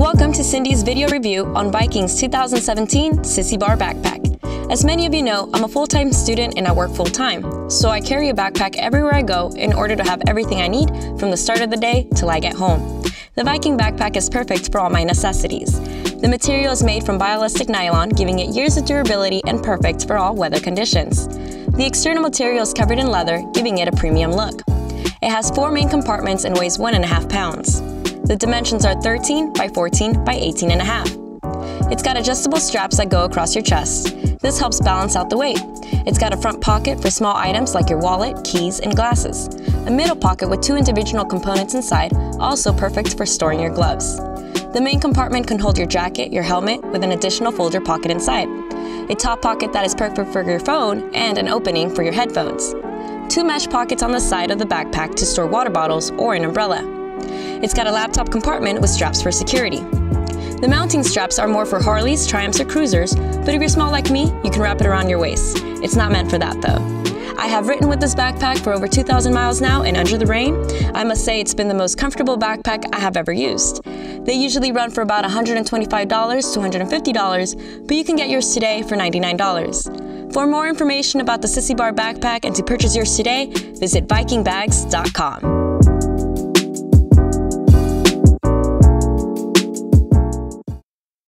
Welcome to Cindy's video review on Viking's 2017 Sissy Bar backpack. As many of you know, I'm a full-time student and I work full-time, so I carry a backpack everywhere I go in order to have everything I need from the start of the day till I get home. The Viking backpack is perfect for all my necessities. The material is made from ballistic nylon, giving it years of durability and perfect for all weather conditions. The external material is covered in leather, giving it a premium look. It has four main compartments and weighs 1.5 pounds. The dimensions are 13 by 14 by 18.5. It's got adjustable straps that go across your chest. This helps balance out the weight. It's got a front pocket for small items like your wallet, keys, and glasses. A middle pocket with two individual components inside, also perfect for storing your gloves. The main compartment can hold your jacket, your helmet, with an additional folder pocket inside. A top pocket that is perfect for your phone and an opening for your headphones. Two mesh pockets on the side of the backpack to store water bottles or an umbrella. It's got a laptop compartment with straps for security. The mounting straps are more for Harleys, Triumphs, or Cruisers, but if you're small like me, you can wrap it around your waist. It's not meant for that though. I have ridden with this backpack for over 2,000 miles now, and under the rain, I must say it's been the most comfortable backpack I have ever used. They usually run for about $125 to $150, but you can get yours today for $99. For more information about the Sissy Bar backpack and to purchase yours today, visit vikingbags.com.